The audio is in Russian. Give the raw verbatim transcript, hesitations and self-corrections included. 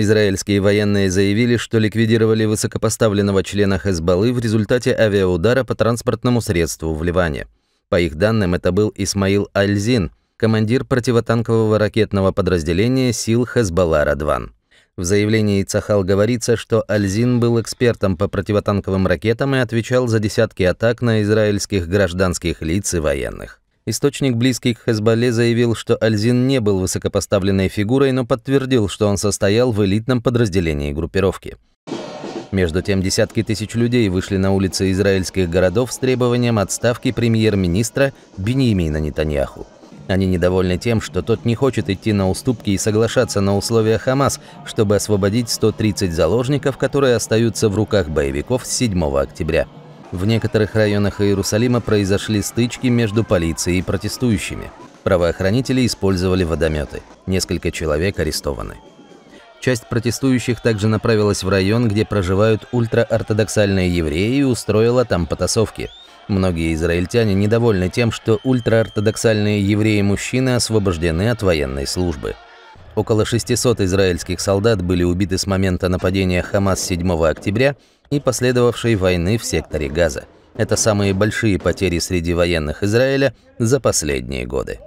Израильские военные заявили, что ликвидировали высокопоставленного члена Хезболлы в результате авиаудара по транспортному средству в Ливане. По их данным, это был Исмаил Альзин, командир противотанкового ракетного подразделения сил Хезболла-Радван. В заявлении Цахал говорится, что Альзин был экспертом по противотанковым ракетам и отвечал за десятки атак на израильских гражданских лиц и военных. Источник, близкий к Хезболле, заявил, что Альзин не был высокопоставленной фигурой, но подтвердил, что он состоял в элитном подразделении группировки. Между тем, десятки тысяч людей вышли на улицы израильских городов с требованием отставки премьер-министра Биньямина Нетаньяху. Они недовольны тем, что тот не хочет идти на уступки и соглашаться на условия Хамас, чтобы освободить сто тридцать заложников, которые остаются в руках боевиков с седьмого октября. В некоторых районах Иерусалима произошли стычки между полицией и протестующими. Правоохранители использовали водометы. Несколько человек арестованы. Часть протестующих также направилась в район, где проживают ультраортодоксальные евреи, и устроила там потасовки. Многие израильтяне недовольны тем, что ультраортодоксальные евреи-мужчины освобождены от военной службы. Около шестисот израильских солдат были убиты с момента нападения Хамас седьмого октября и последовавшей войны в секторе Газа. Это самые большие потери среди военных Израиля за последние годы.